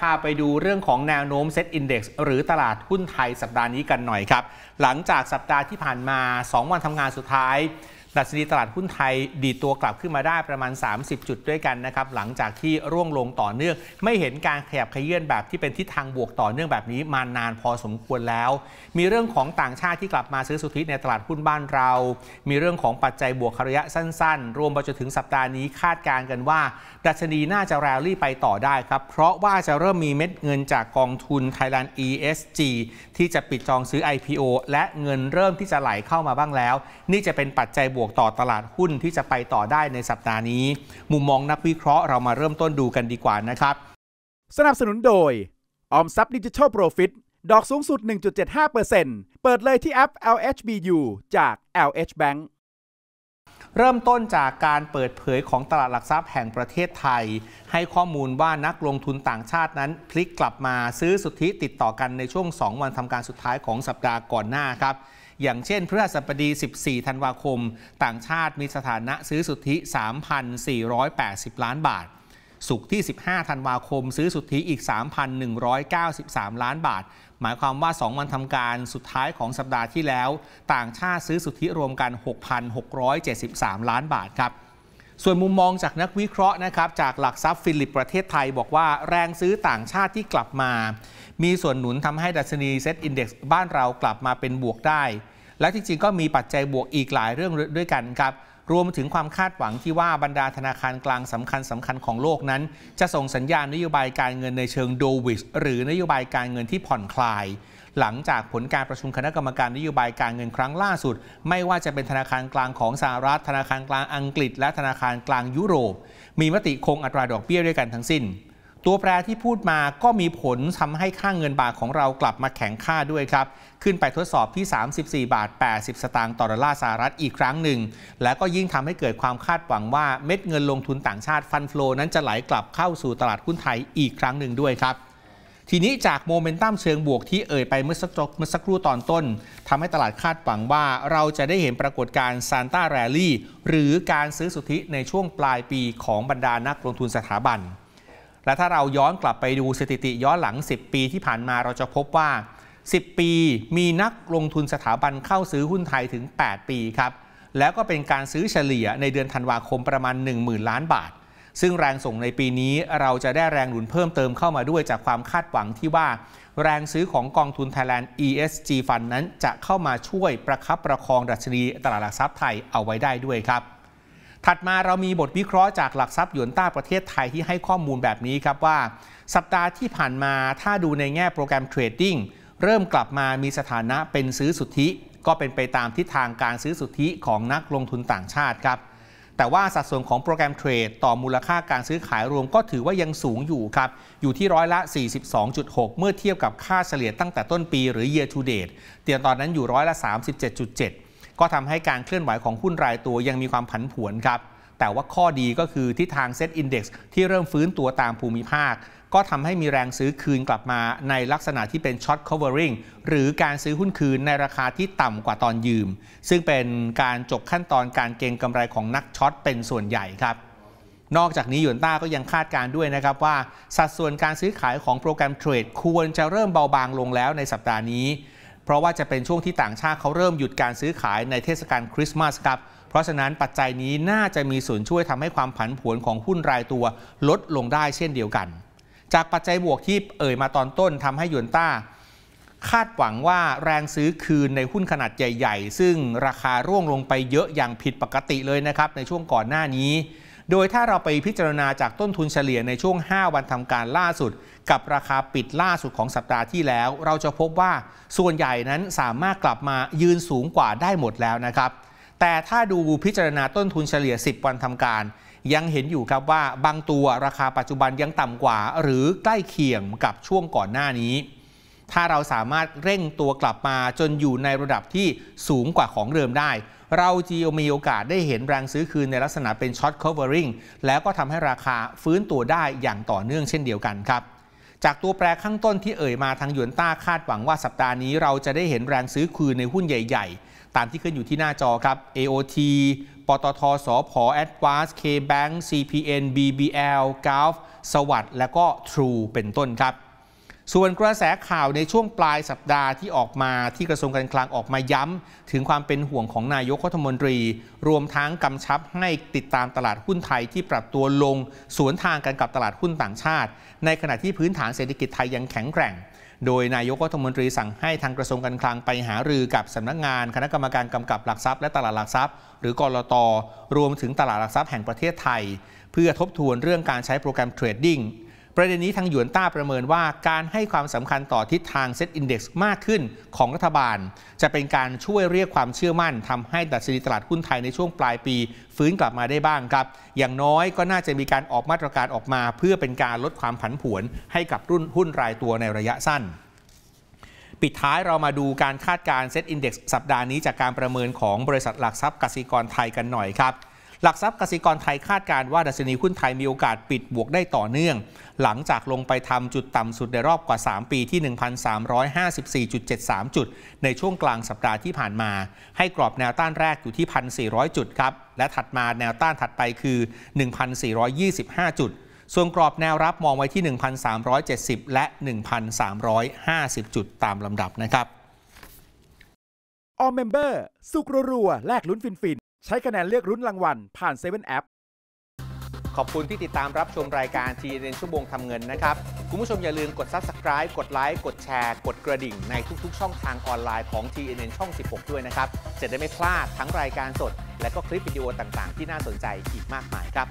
พาไปดูเรื่องของแนวโน้มเซ็ตอินเด็กซ์หรือตลาดหุ้นไทยสัปดาห์นี้กันหน่อยครับหลังจากสัปดาห์ที่ผ่านมา2วันทำงานสุดท้ายดัชนีตลาดหุ้นไทยดีดตัวกลับขึ้นมาได้ประมาณ30จุดด้วยกันนะครับหลังจากที่ร่วงลงต่อเนื่องไม่เห็นการขยับเขยื้อนแบบที่เป็นทิศทางบวกต่อเนื่องแบบนี้มานานพอสมควรแล้วมีเรื่องของต่างชาติที่กลับมาซื้อสุทธิในตลาดหุ้นบ้านเรามีเรื่องของปัจจัยบวกระยะสั้นๆรวมไปจนถึงสัปดาห์นี้คาดการณ์กันว่าดัชนีน่าจะแรลลี่ไปต่อได้ครับเพราะว่าจะเริ่มมีเม็ดเงินจากกองทุน Thailand ESG ที่จะปิดจองซื้อ IPO และเงินเริ่มที่จะไหลเข้ามาบ้างแล้วนี่จะเป็นปัจจัยบวกต่อตลาดหุ้นที่จะไปต่อได้ในสัปดาห์นี้มุมมองนักวิเคราะห์เรามาเริ่มต้นดูกันดีกว่านะครับสนับสนุนโดยออมทรัพย์ดิจิทัลโปรฟิตดอกสูงสุด 1.75% เปิดเลยที่แอป LHBU จาก LH Bankเริ่มต้นจากการเปิดเผยของตลาดหลักทรัพย์แห่งประเทศไทยให้ข้อมูลว่านักลงทุนต่างชาตินั้นพลิกกลับมาซื้อสุทธิติดต่อกันในช่วง2วันทำการสุดท้ายของสัปดาห์ก่อนหน้าครับอย่างเช่นพฤหัสบดี14ธันวาคมต่างชาติมีสถานะซื้อสุทธิ 3,480 ล้านบาทศุกร์ที่15ธันวาคมซื้อสุทธิอีก 3,193 ล้านบาทหมายความว่า2วันทำการสุดท้ายของสัปดาห์ที่แล้วต่างชาติซื้อสุทธิรวมกัน 6,673 ล้านบาทครับส่วนมุมมองจากนักวิเคราะห์นะครับจากหลักทรัพย์ฟิลิปประเทศไทยบอกว่าแรงซื้อต่างชาติที่กลับมามีส่วนหนุนทำให้ดัชนีเซ็ตอินเด็กซ์บ้านเรากลับมาเป็นบวกได้และจริงๆก็มีปัจจัยบวกอีกหลายเรื่องด้วยกันครับรวมถึงความคาดหวังที่ว่าบรรดาธนาคารกลางสำคัญของโลกนั้นจะส่งสัญญาณนโยบายการเงินในเชิงโดวิชหรือนโยบายการเงินที่ผ่อนคลายหลังจากผลการประชุมคณะกรรมการนโยบายการเงินครั้งล่าสุดไม่ว่าจะเป็นธนาคารกลางของสหรัฐธนาคารกลางอังกฤษและธนาคารกลางยุโรปมีมติคงอัตราดอกเบี้ยด้วยกันทั้งสิ้นตัวแปรที่พูดมาก็มีผลทำให้ค่าเงินบาทของเรากลับมาแข็งค่าด้วยครับขึ้นไปทดสอบที่ 34.80 สตางค์ต่อดอลลาร์สหรัฐอีกครั้งหนึ่งและก็ยิ่งทำให้เกิดความคาดหวังว่าเม็ดเงินลงทุนต่างชาติฟันโฟลนั้นจะไหลกลับเข้าสู่ตลาดหุ้นไทยอีกครั้งหนึ่งด้วยครับทีนี้จากโมเมนตัมเชิงบวกที่เอ่ยไปเมื่อสักครู่ตอนต้นทำให้ตลาดคาดหวังว่าเราจะได้เห็นปรากฏการณ์ซานต้าแรลลี่หรือการซื้อสุทธิในช่วงปลายปีของบรรดานักลงทุนสถาบันและถ้าเราย้อนกลับไปดูสถิติย้อนหลัง10ปีที่ผ่านมาเราจะพบว่า10ปีมีนักลงทุนสถาบันเข้าซื้อหุ้นไทยถึง8ปีครับแล้วก็เป็นการซื้อเฉลี่ยในเดือนธันวาคมประมาณ 10,000 ล้านบาทซึ่งแรงส่งในปีนี้เราจะได้แรงหนุนเพิ่มเติมเข้ามาด้วยจากความคาดหวังที่ว่าแรงซื้อของกองทุน Thailand ESG Fund นั้นจะเข้ามาช่วยประคับประคองดัชนีตลาดหลักทรัพย์ไทยเอาไว้ได้ด้วยครับถัดมาเรามีบทวิเคราะห์จากหลักทรัพย์หยวนต้าประเทศไทยที่ให้ข้อมูลแบบนี้ครับว่าสัปดาห์ที่ผ่านมาถ้าดูในแง่โปรแกรมเทรดดิ้งเริ่มกลับมามีสถานะเป็นซื้อสุทธิก็เป็นไปตามทิศทางการซื้อสุทธิของนักลงทุนต่างชาติครับแต่ว่าสัดส่วนของโปรแกรมเทรดต่อมูลค่าการซื้อขายรวมก็ถือว่ายังสูงอยู่ครับอยู่ที่42.6% เมื่อเทียบกับค่าเฉลี่ยตั้งแต่ต้นปีหรือ year to date ตอนนั้นอยู่37.7%ก็ทำให้การเคลื่อนไหวของหุ้นรายตัวยังมีความผันผวนครับแต่ว่าข้อดีก็คือทิศทางเซ็ตอินเด็กซ์ที่เริ่มฟื้นตัวตามภูมิภาคก็ทำให้มีแรงซื้อคืนกลับมาในลักษณะที่เป็นช็อตคัฟเวอริงหรือการซื้อหุ้นคืนในราคาที่ต่ำกว่าตอนยืมซึ่งเป็นการจบขั้นตอนการเก็งกำไรของนักช็อตเป็นส่วนใหญ่ครับนอกจากนี้หยวนต้าก็ยังคาดการณ์ด้วยนะครับว่าสัดส่วนการซื้อขายของโปรแกรมเทรดควรจะเริ่มเบาบางลงแล้วในสัปดาห์นี้เพราะว่าจะเป็นช่วงที่ต่างชาติเขาเริ่มหยุดการซื้อขายในเทศกาลคริสต์มาสครับเพราะฉะนั้นปัจจัยนี้น่าจะมีส่วนช่วยทำให้ความผันผวนของหุ้นรายตัวลดลงได้เช่นเดียวกันจากปัจจัยบวกที่เอ่ยมาตอนต้นทำให้หยวนต้าคาดหวังว่าแรงซื้อคืนในหุ้นขนาดใหญ่ๆซึ่งราคาร่วงลงไปเยอะอย่างผิดปกติเลยนะครับในช่วงก่อนหน้านี้โดยถ้าเราไปพิจารณาจากต้นทุนเฉลี่ยในช่วง5วันทำการล่าสุดกับราคาปิดล่าสุดของสัปดาห์ที่แล้วเราจะพบว่าส่วนใหญ่นั้นสามารถกลับมายืนสูงกว่าได้หมดแล้วนะครับแต่ถ้าดูพิจารณาต้นทุนเฉลี่ย10วันทำการยังเห็นอยู่ครับว่าบางตัวราคาปัจจุบันยังต่ำกว่าหรือใกล้เคียงกับช่วงก่อนหน้านี้ถ้าเราสามารถเร่งตัวกลับมาจนอยู่ในระดับที่สูงกว่าของเดิมได้เราจะมีโอกาสได้เห็นแรงซื้อคืนในลักษณะเป็นช็อตคัฟเวอริงแล้วก็ทำให้ราคาฟื้นตัวได้อย่างต่อเนื่องเช่นเดียวกันครับ จากตัวแปรข้างต้นที่เอ่ยมาทางหยวนต้าคาดหวังว่าสัปดาห์นี้เราจะได้เห็นแรงซื้อคืนในหุ้นใหญ่ๆตามที่ขึ้นอยู่ที่หน้าจอครับ AOT ปตท.สผ. ADVANCE KBANK CPN BBL สวัสด์และก็ True เป็นต้นครับส่วนกระแสข่าวในช่วงปลายสัปดาห์ที่ออกมาที่กระทรวงการคลังออกมาย้ำถึงความเป็นห่วงของนายกรัฐมนตรีรวมทั้งกำชับให้ติดตามตลาดหุ้นไทยที่ปรับตัวลงสวนทางกันกับตลาดหุ้นต่างชาติในขณะที่พื้นฐานเศรษฐกิจไทยยังแข็งแกร่งโดยนายกรัฐมนตรีสั่งให้ทางกระทรวงการคลังไปหารือกับสำนักงานคณะกรรมการกำกับหลักทรัพย์และตลาดหลักทรัพย์หรือกลต.รวมถึงตลาดหลักทรัพย์แห่งประเทศไทยเพื่อทบทวนเรื่องการใช้โปรแกรมเทรดดิ้งประเด็นนี้ทางหยวนต้าประเมินว่าการให้ความสำคัญต่อทิศทางเซ็ตอินดี x มากขึ้นของรัฐบาลจะเป็นการช่วยเรียกความเชื่อมั่นทำให้ดัชนีตลาดหุ้นไทยในช่วงปลายปีฟื้นกลับมาได้บ้างครับอย่างน้อยก็น่าจะมีการออกมาตรการออกมาเพื่อเป็นการลดความผันผวนให้กับรุ่นหุ้นรายตัวในระยะสั้นปิดท้ายเรามาดูการคาดการเซ็ตอินดี x สัปดาห์นี้จากการประเมินของบริษัทหลักทรัพย์กสิกรไทยกันหน่อยครับหลักทรัพย์กสิกรไทยคาดการว่าดัชนีหุ้นไทยมีโอกาสปิดบวกได้ต่อเนื่องหลังจากลงไปทำจุดต่ำสุดในรอบกว่า3ปีที่ 1,354.73 จุดในช่วงกลางสัปดาห์ที่ผ่านมาให้กรอบแนวต้านแรกอยู่ที่ 1,400 จุดครับและถัดมาแนวต้านถัดไปคือ 1,425 จุดส่วนกรอบแนวรับมองไว้ที่ 1,370 และ 1,350 จุดตามลำดับนะครับ All Member สุกรัวๆแลกลุ้นฟินใช้คะแนนเลือกรุ่นรางวัลผ่าน7แอปขอบคุณที่ติดตามรับชมรายการ TNN ชั่วโมงทำเงินนะครับคุณผู้ชมอย่าลืมกด Subscribe กดไลค์กดแชร์กดกระดิ่งในทุกๆช่องทางออนไลน์ของ TNN ช่อง 16 ด้วยนะครับจะได้ไม่พลาดทั้งรายการสดและก็คลิปวิดีโอต่างๆที่น่าสนใจอีกมากมายครับ